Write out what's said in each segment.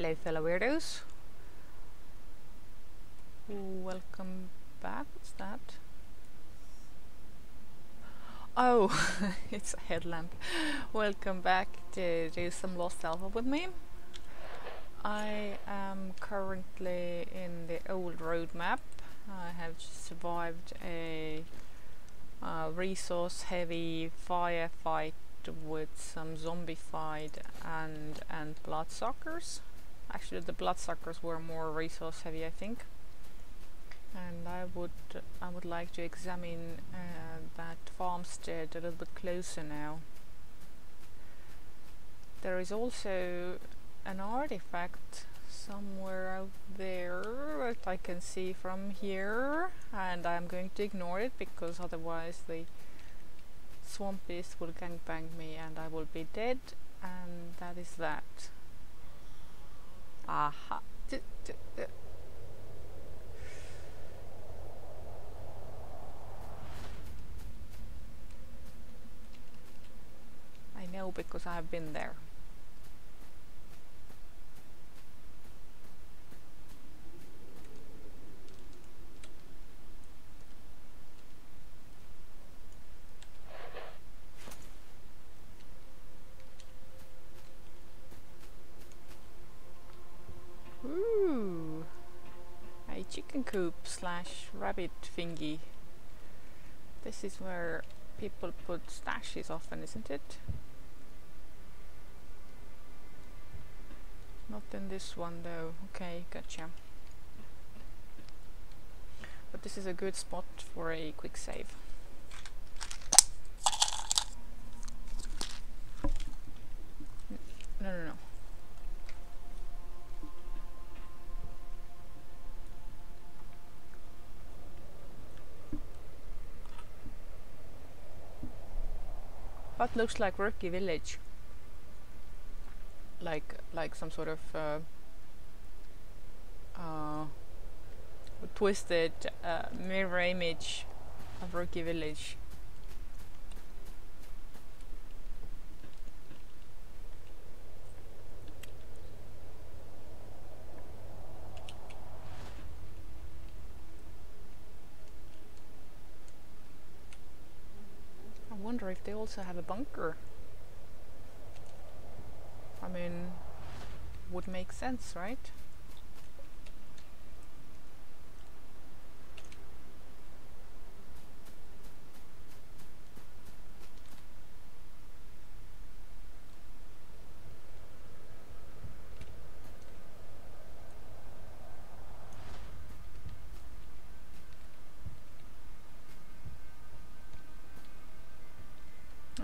Hello fellow weirdos. Welcome back. What's that? Oh, it's a headlamp. Welcome back to do some Lost Alpha with me. I am currently in the old road map. I have survived a resource heavy firefight with some zombified and bloodsuckers. Actually the bloodsuckers were more resource heavy, I think. And I would like to examine that farmstead a little bit closer now. There is also an artifact somewhere out there that I can see from here, and I'm going to ignore it because otherwise the swamp beast will gangbang me and I will be dead, and that is that. Aha! I know because I've been there. Chicken coop slash rabbit thingy. This is where people put stashes often, isn't it? Not in this one though. Okay, gotcha. But this is a good spot for a quick save. No. That looks like Rocky Village, like some sort of twisted mirror image of Rocky Village. I wonder if they also have a bunker. I mean, would make sense, right?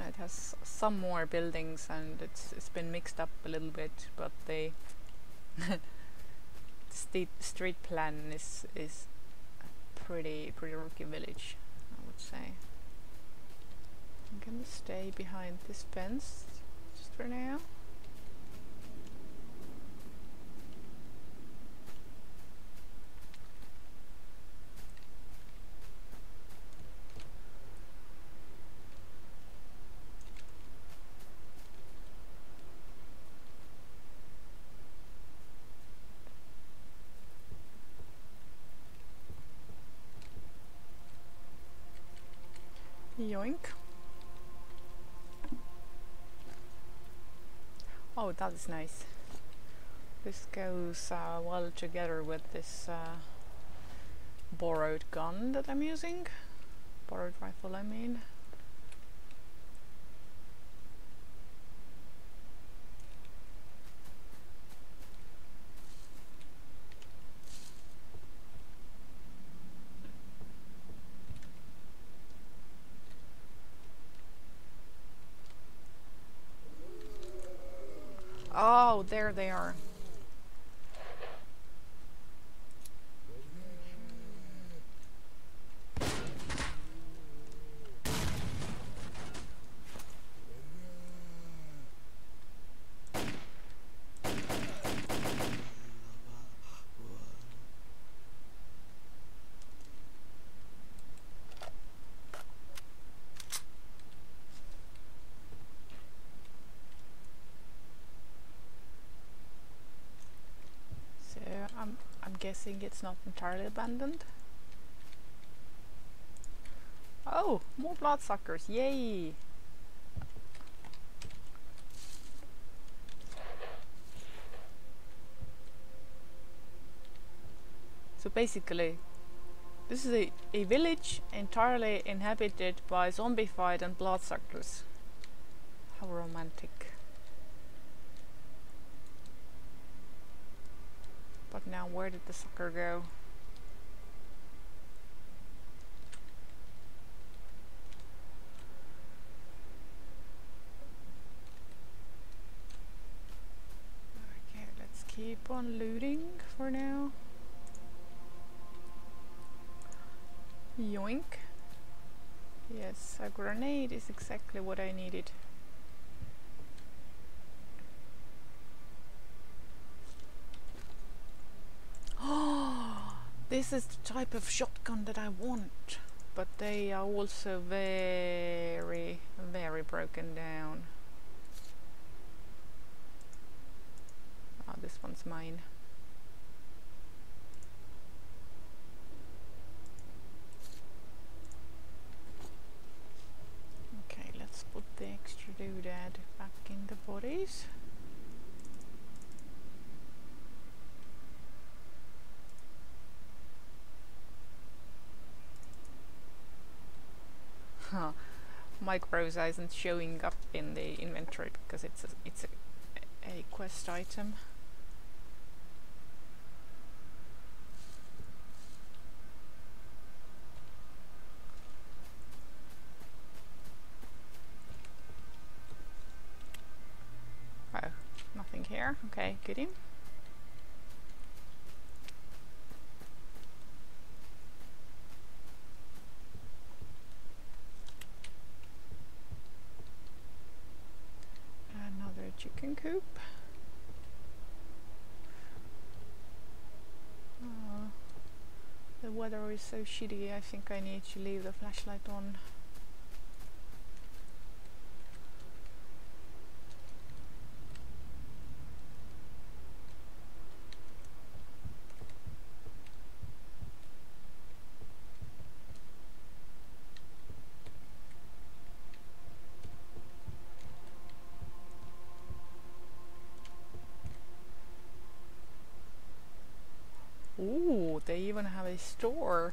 It has some more buildings and it's been mixed up a little bit, but the street plan is pretty Rocky Village, I would say. I'm gonna stay behind this fence just for now. Yoink. Oh, that is nice. This goes well together with this borrowed gun that I'm using. Borrowed rifle, I mean. Oh, there they are. I'm guessing it's not entirely abandoned. Oh, more bloodsuckers, yay! So basically, this is a village entirely inhabited by zombified and bloodsuckers. How romantic. But now, where did the sucker go? Okay, let's keep on looting for now. Yoink. Yes, a grenade is exactly what I needed. Oh, this is the type of shotgun that I want, but they are also very, very broken down. Oh, this one's mine. Put the extra doodad back in the bodies. Huh. Microsa isn't showing up in the inventory because it's a quest item. Here, okay, get him. Another chicken coop. The weather is so shitty, I think I need to leave the flashlight on. Ooh, they even have a store.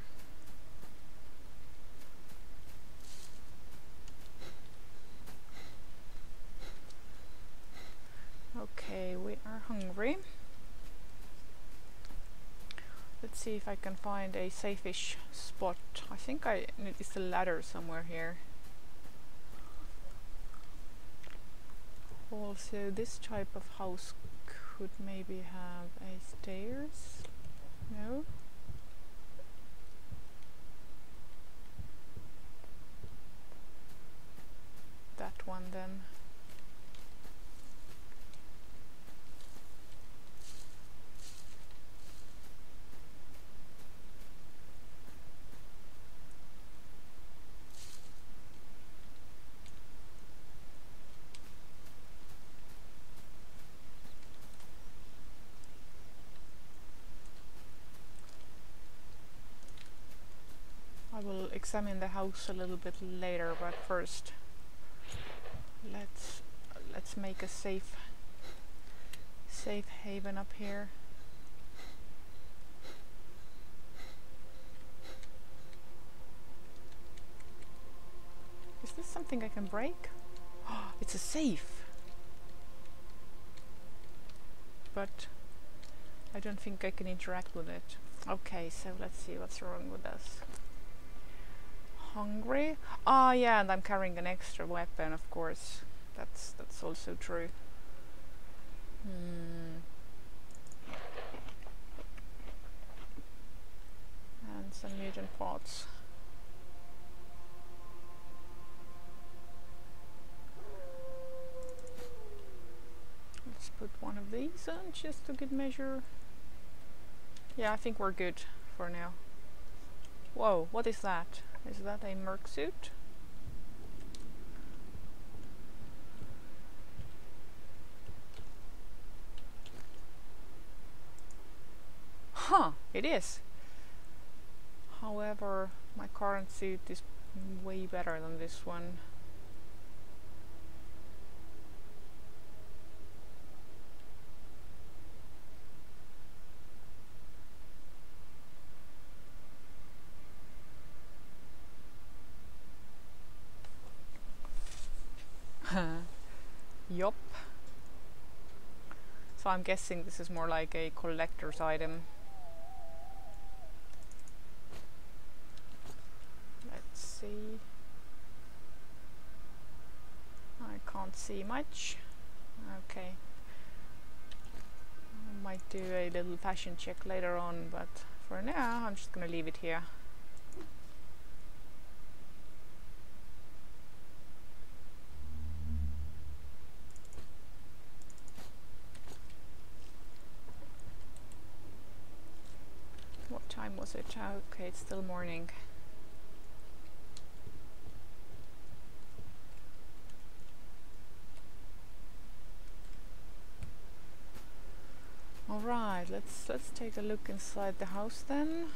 Okay, we are hungry. Let's see if I can find a safe-ish spot. I think it's a ladder somewhere here. Also, this type of house could maybe have a stairs. No. That one then. We'll examine the house a little bit later, but first let's make a safe haven up here. Is this something I can break? Oh, it's a safe, but I don't think I can interact with it. Okay, so let's see what's wrong with us. Hungry? Ah, yeah, and I'm carrying an extra weapon, of course. That's also true. And some mutant parts. Let's put one of these on just to good measure. Yeah, I think we're good for now. Whoa, what is that? Is that a merc suit? Huh! It is. However, my current suit is way better than this one. Yup. So I'm guessing this is more like a collector's item. Let's see. I can't see much. Okay. I might do a little fashion check later on, but for now I'm just gonna leave it here. Was it? Okay, it's still morning. All right, let's take a look inside the house then.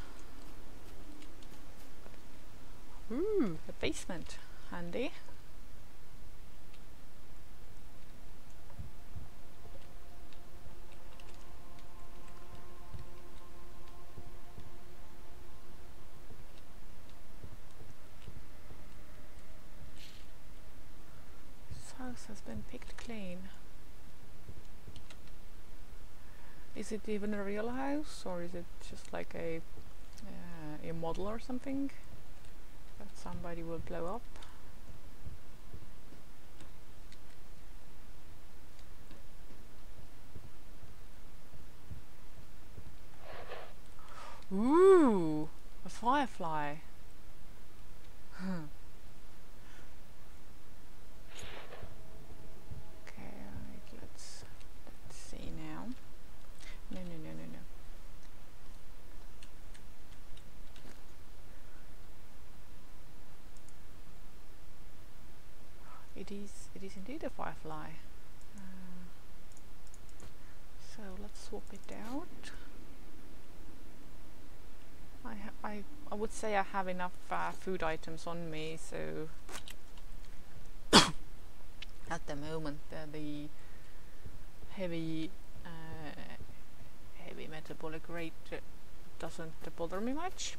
Ooh, a basement, handy. Has been picked clean. Is it even a real house, or is it just like a model or something that somebody will blow up? Ooh, a firefly. It is indeed a firefly. So let's swap it out. I would say I have enough food items on me, so at the moment the heavy metabolic rate doesn't bother me much.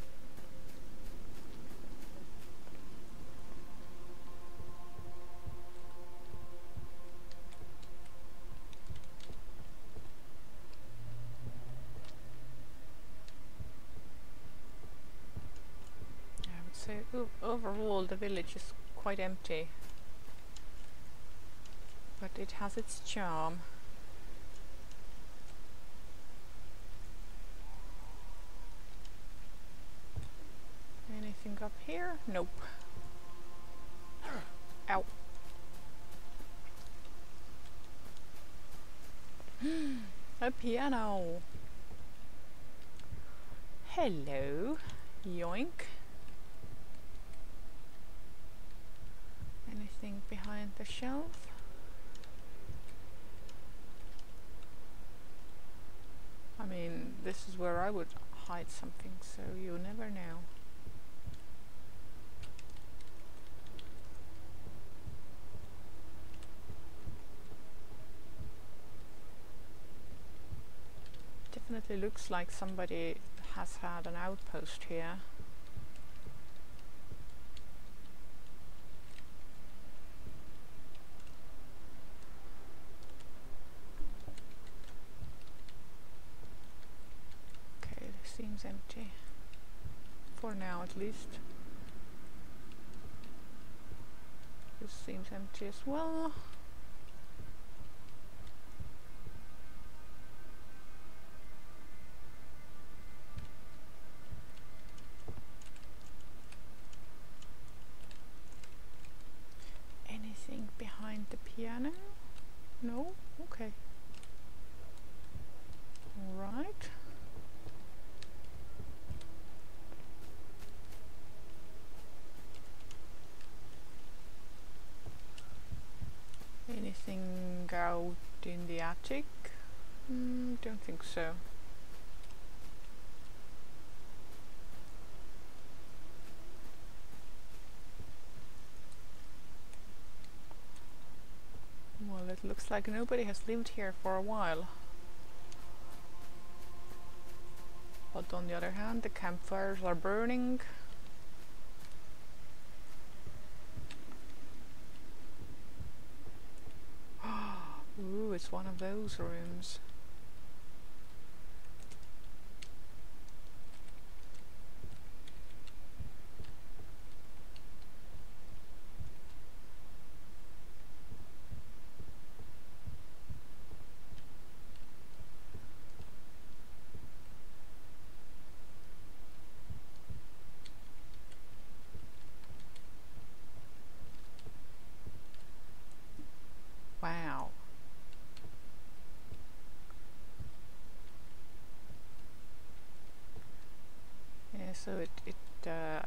Overall, the village is quite empty, but it has its charm. Anything up here? Nope. Ow. A piano. Hello. Yoink. Anything behind the shelf? I mean, this is where I would hide something, so you'll never know. Definitely looks like somebody has had an outpost here. Seems empty, for now at least. This seems empty as well. Anything behind the piano? No? Okay. All right. Anything out in the attic? Don't think so. Looks like nobody has lived here for a while. But on the other hand, the campfires are burning. Ooh, it's one of those rooms. So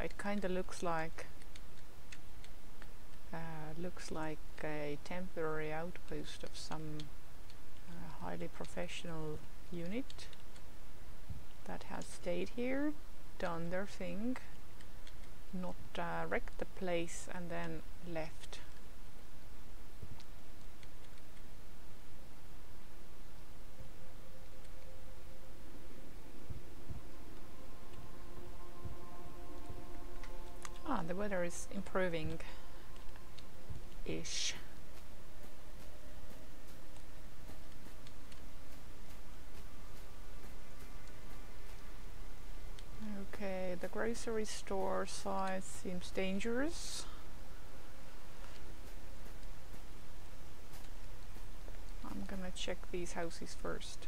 it kind of looks like a temporary outpost of some highly professional unit that has stayed here, done their thing, not wrecked the place, and then left. The weather is improving-ish. Okay, the grocery store side seems dangerous. I'm gonna check these houses first.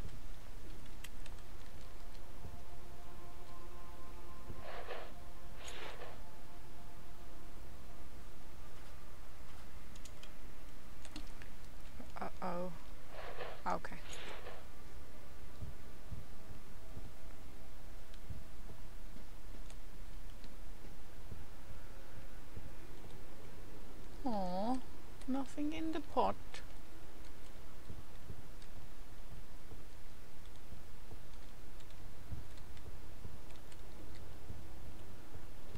Nothing in the pot.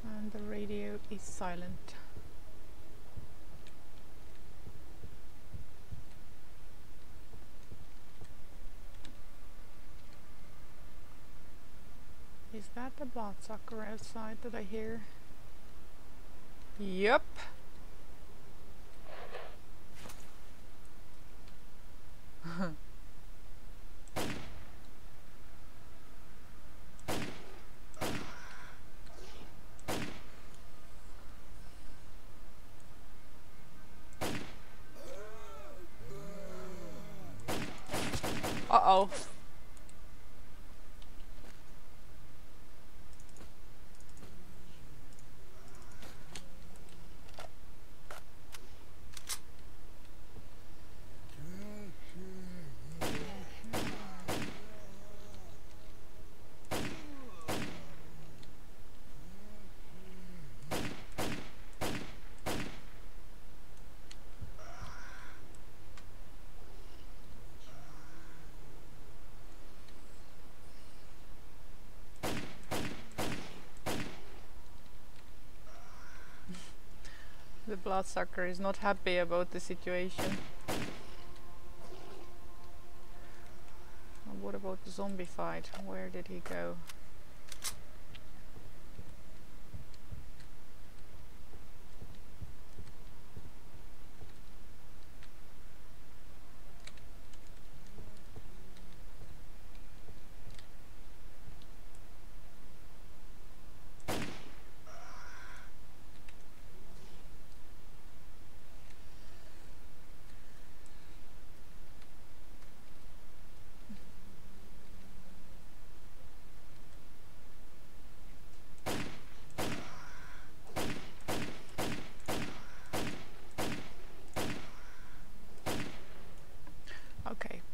And the radio is silent. Is that the bloodsucker outside that I hear? Yep. Uh-oh. The bloodsucker is not happy about the situation. And what about the zombie fight? Where did he go?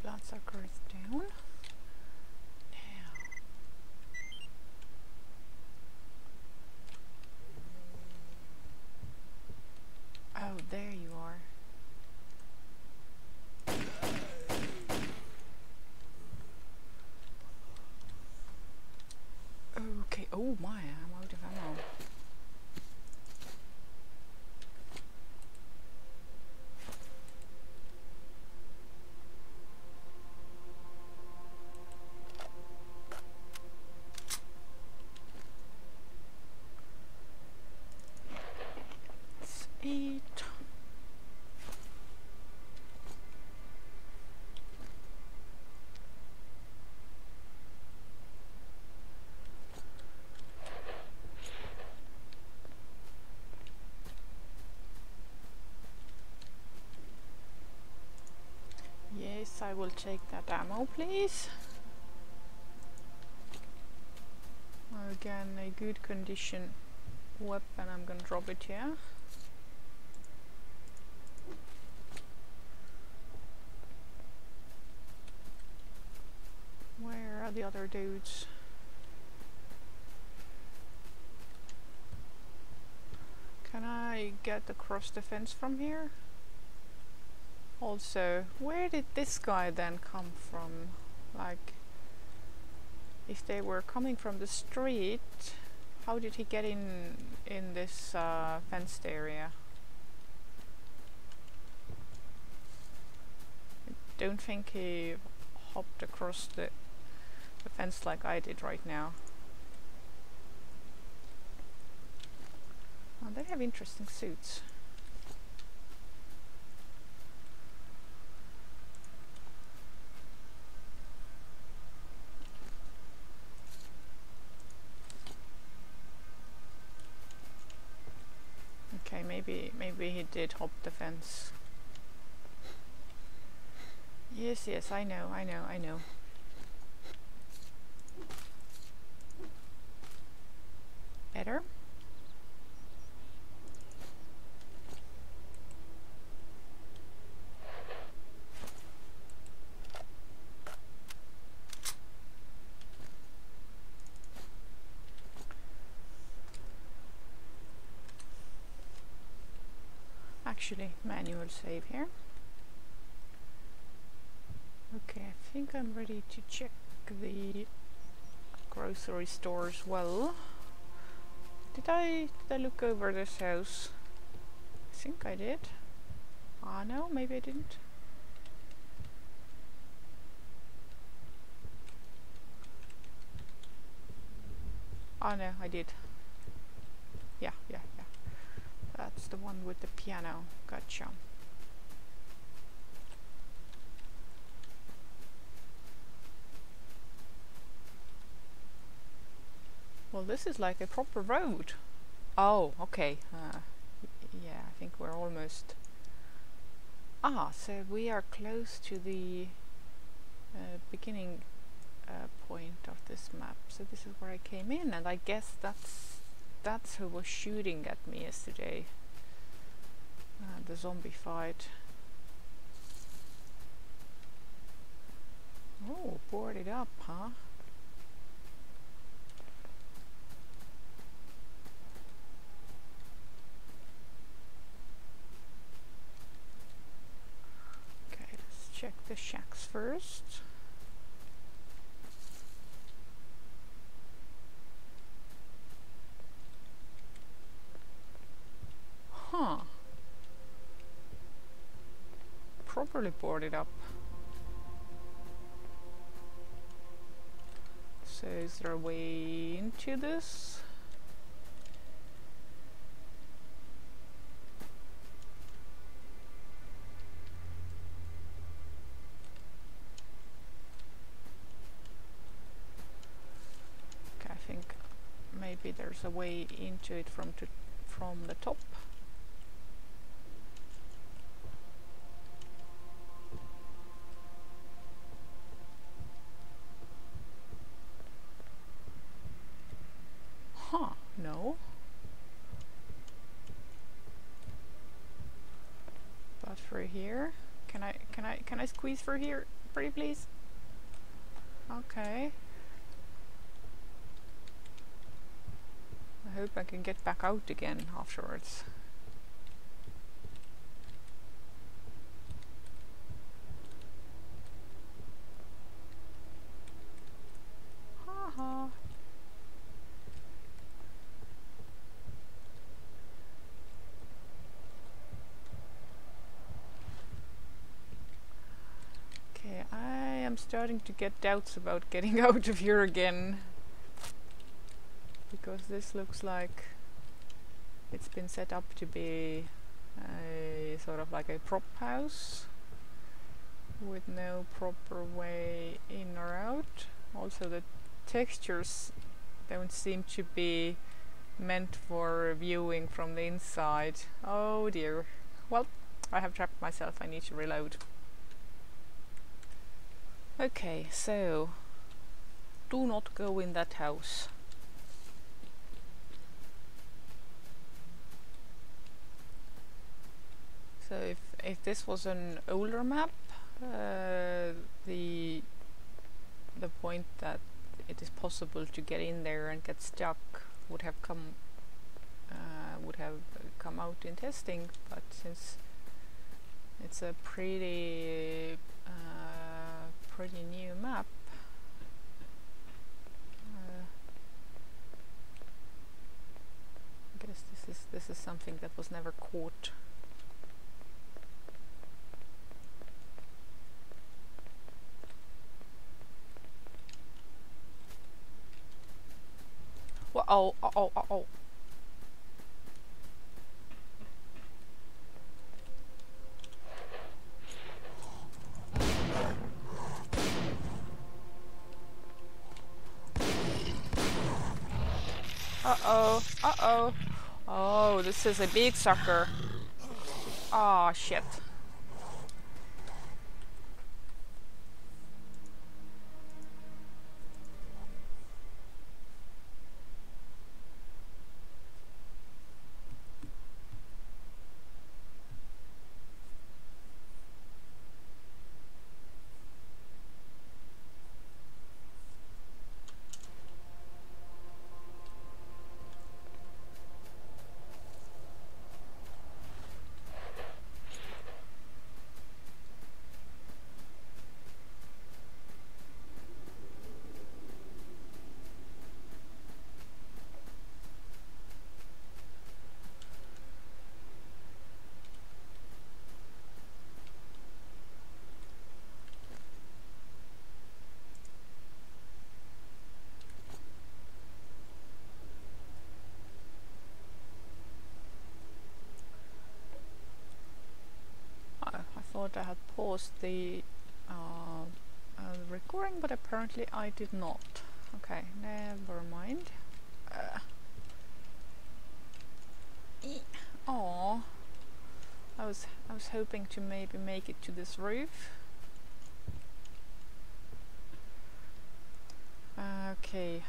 Bloodsucker is down. Now. Oh, there you are. Okay, oh my, I'm out of ammo. will take that ammo, please. Again, a good condition weapon. I'm gonna drop it here. Where are the other dudes? Can I get across the fence from here? Also, where did this guy then come from? Like, if they were coming from the street, how did he get in this fenced area? I don't think he hopped across the fence like I did right now. Oh, they have interesting suits. Okay, maybe he did hop the fence. Yes, yes, I know. Better? Actually, manual save here. Okay, I think I'm ready to check the grocery store as well. Did I look over this house? I think I did. Ah, no, maybe I didn't. Ah, no, I did. Yeah. That's the one with the piano. Gotcha. Well, this is like a proper road. Oh, okay. Yeah, I think we're almost... Ah, so we are close to the beginning point of this map. So this is where I came in, and I guess that's who was shooting at me yesterday. The zombie fight. Oh, boarded up, huh? Check the shacks first. Huh. Properly boarded up. So is there a way into this? Maybe there's a way into it from the top. Huh, no. But through here, can I squeeze through here, pretty please? Okay. I hope I can get back out again afterwards. Haha. Okay, I am starting to get doubts about getting out of here again. Because this looks like it's been set up to be a sort of like a prop house with no proper way in or out. Also, the textures don't seem to be meant for viewing from the inside. Oh dear. Well, I have trapped myself. I need to reload. Okay, so do not go in that house. So if this was an older map, the point that it is possible to get in there and get stuck would have come out in testing, but since it's a pretty new map, I guess this is something that was never caught. Well, oh. Uh-oh. Oh, this is a big sucker. Oh, shit. I had paused the recording, but apparently I did not. Okay, never mind. Oh, I was hoping to maybe make it to this roof. Okay,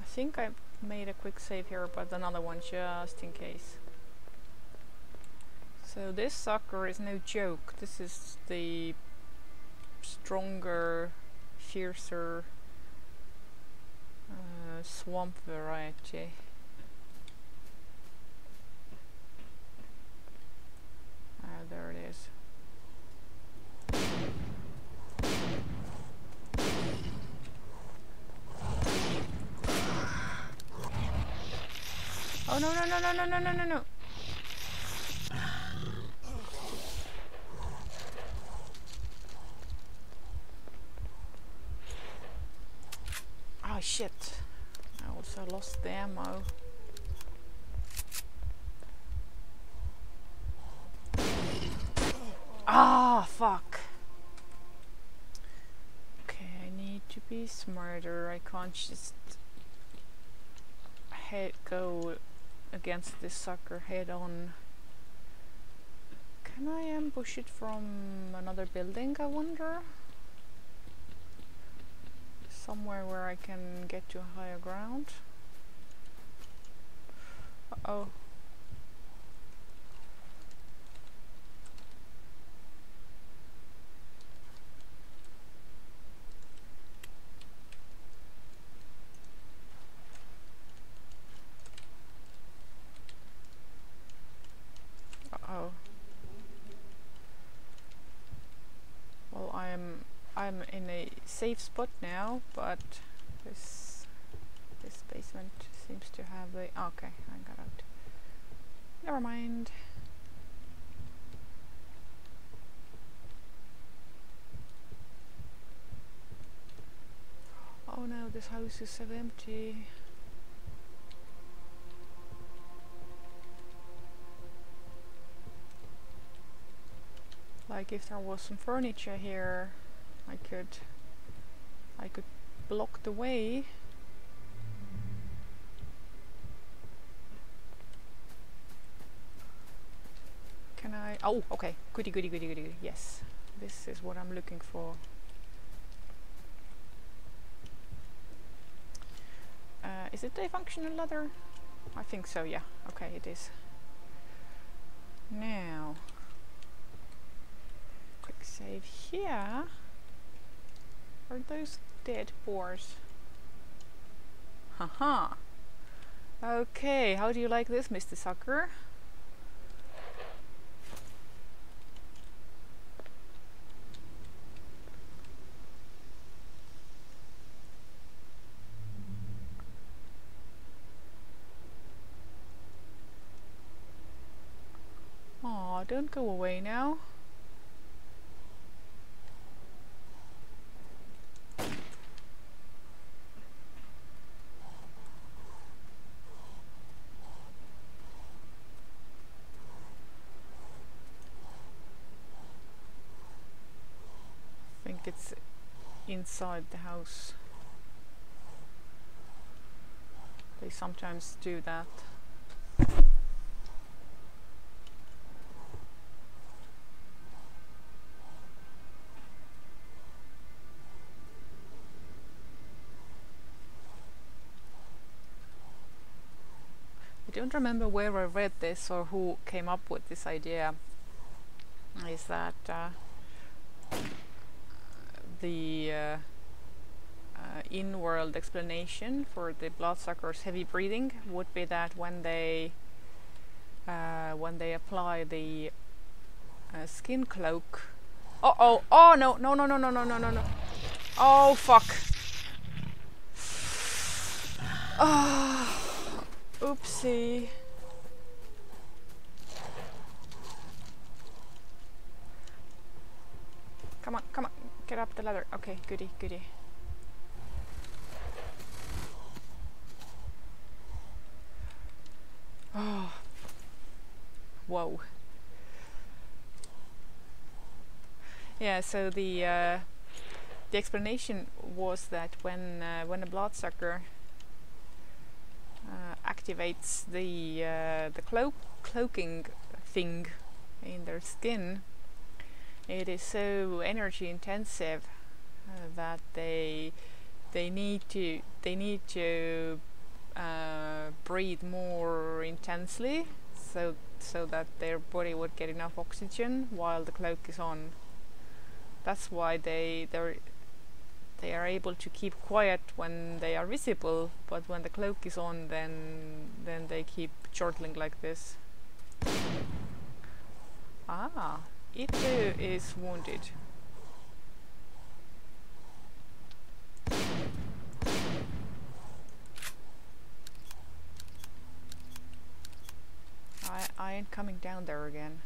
I think I made a quick save here, but another one just in case. So this sucker is no joke. This is the stronger, fiercer swamp variety. There it is. Oh no. Shit, I also lost the ammo. Ah, fuck. Okay, I need to be smarter. I can't just go against this sucker head on. Can I ambush it from another building, I wonder? Somewhere where I can get to higher ground. Uh-oh. Uh-oh. Well, I'm in a safe spot now, but this basement seems to have a... Okay, I got out. Never mind. Oh no, this house is so empty. Like if there was some furniture here, I could block the way. Can I? Oh, okay. Goody, goody, goody, goody. Yes, this is what I'm looking for. Is it a functional ladder? I think so, yeah. Okay, it is. Now, quick save here. Are those dead boars? Haha. Okay, how do you like this, Mr. Sucker? Aw, don't go away now. It's inside the house. They sometimes do that. I don't remember where I read this or who came up with this idea. Is that the in-world explanation for the bloodsucker's heavy breathing would be that when they apply the skin cloak. Uh oh! Oh no! No! No! No! No! No! No! No! Oh fuck! Oh, oopsie! Come on! Come on! Get up the ladder. Okay, goody, goody. Oh. Whoa. Yeah, so the explanation was that when a bloodsucker activates the cloaking thing in their skin, it is so energy intensive that they need to breathe more intensely so that their body would get enough oxygen while the cloak is on. That's why they are able to keep quiet when they are visible, but when the cloak is on, then they keep chortling like this. Ah. It is wounded. I ain't coming down there again.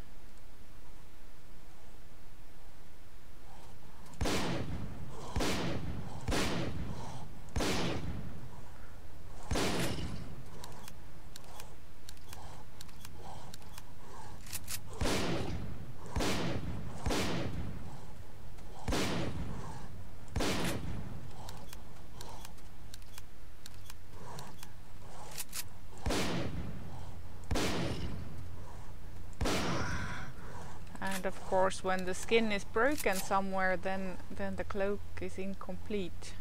Of course, when the skin is broken somewhere, then the cloak is incomplete.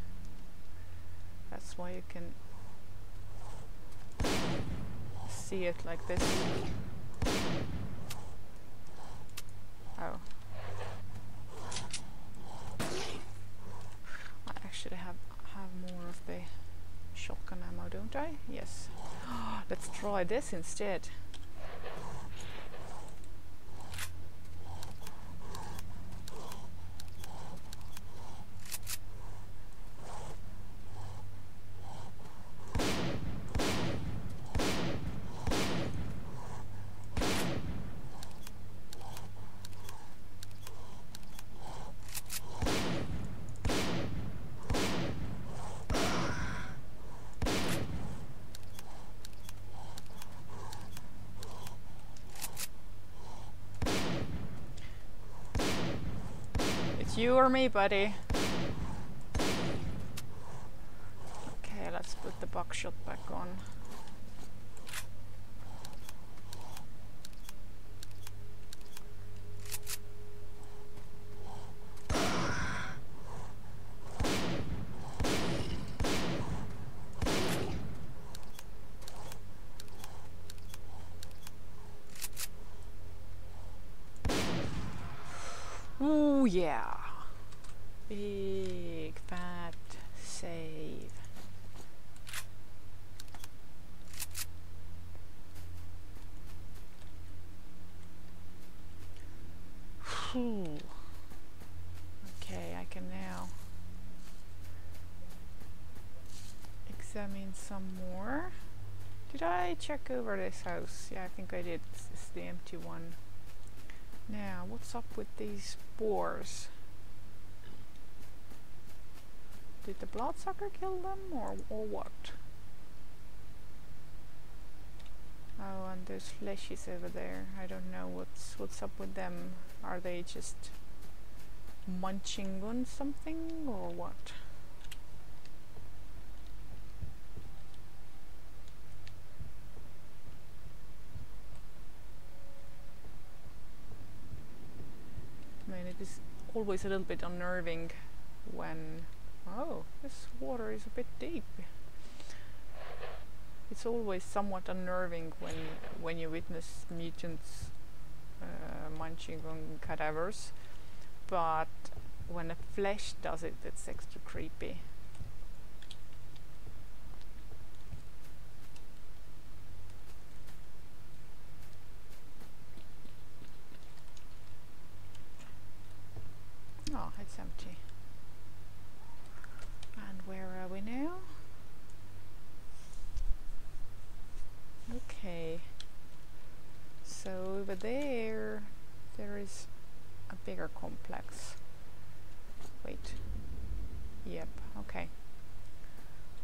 That's why you can see it like this. Oh, I actually have more of the shotgun ammo, don't I? Yes. Let's try this instead. You or me, buddy. Okay, let's put the buckshot back on. Oh yeah! Big fat save. Whew. Okay, I can now examine some more. Did I check over this house? Yeah, I think I did. It's the empty one. Now, what's up with these boars? Did the bloodsucker kill them or what? Oh, and those fleshies over there. I don't know what's up with them. Are they just munching on something or what? I mean, it is always a little bit unnerving when... Oh, this water is a bit deep. It's always somewhat unnerving when you witness mutants munching on cadavers, but when a flesh does it, it's extra creepy. Oh, it's empty. And where are we now? Okay, so over there, there is a bigger complex. Wait, yep, okay.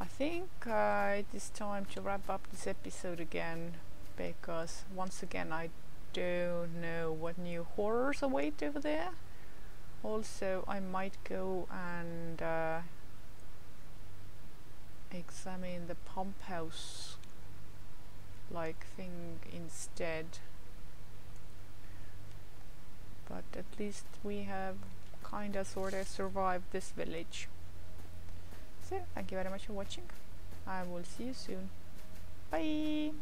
I think it is time to wrap up this episode again, because once again I don't know what new horrors await over there. Also, I might go and examine the pump house like thing instead, but at least we have kinda sorta survived this village. So thank you very much for watching. I will see you soon. Bye.